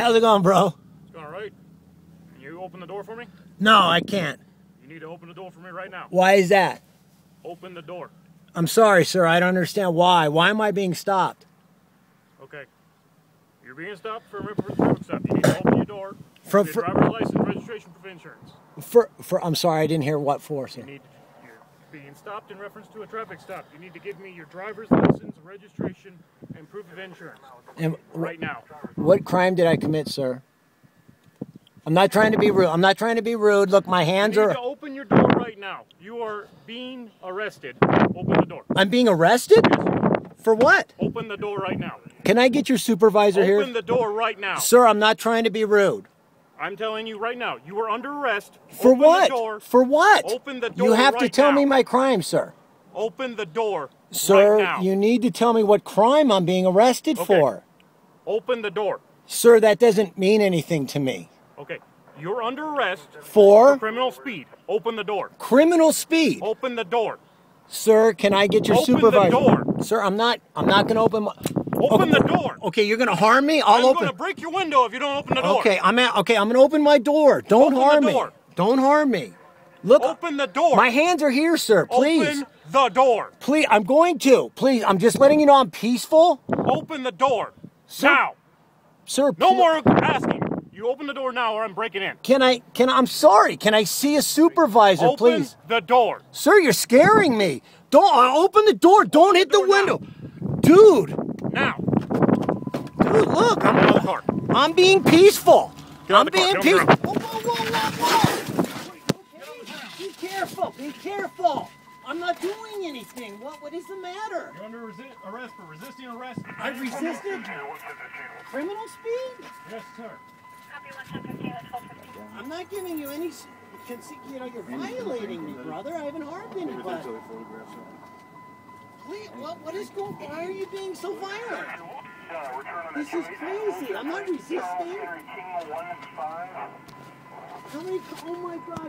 How's it going, bro? It's going all right. Can you open the door for me? No, I can't. You need to open the door for me right now. Why is that? Open the door. I'm sorry, sir. I don't understand why. Why am I being stopped? Okay. You're being stopped for traffic stop. You need to open your door for your driver's license, registration, proof of insurance. I'm sorry, I didn't hear what for, sir. You're being stopped in reference to a traffic stop. You need to give me your driver's license, registration, and proof of insurance. And right now. What crime did I commit, sir? I'm not trying to be rude. I'm not trying to be rude. Look, my hands are... You need to open your door right now. You are being arrested. Open the door. I'm being arrested? For what? Open the door right now. Can I get your supervisor here? Open the door right now. Sir, I'm not trying to be rude. I'm telling you right now, you are under arrest. For what? For what? Open the door right now. You have to tell me my crime, sir. Open the door right now. Sir, you need to tell me what crime I'm being arrested for. Open the door. Sir, that doesn't mean anything to me. Okay, you're under arrest for criminal speed. Open the door. Criminal speed. Open the door. Sir, can I get your supervisor? Open the door. Sir, I'm not going to open my... Open the door. Okay, you're going to harm me? I'm going to break your window if you don't open the door. Okay, I'm going to open my door. Don't harm me. Don't harm me. Look. Open the door. My hands are here, sir. Please. Open the door. Please, I'm going to. Please, I'm just letting you know I'm peaceful. Open the door. Now. Sir, no more asking. You open the door now or I'm breaking in. I'm sorry. Can I see a supervisor, please? Open the door. Sir, you're scaring me. Don't open the door. Don't hit the window. Dude. Now. Dude, look. I'm being peaceful. I'm being peaceful. Whoa, whoa, whoa, whoa. Be careful. Be careful. I'm not doing anything. What is the matter? You're under arrest for resisting arrest. I resisted? Criminal speed? Yes, sir. I'm not giving you any... You know, you're violating me, brother. I haven't harmed anybody. Please, what is going on? Why are you being so violent? This is crazy. I'm not resisting. How many... Oh, my God.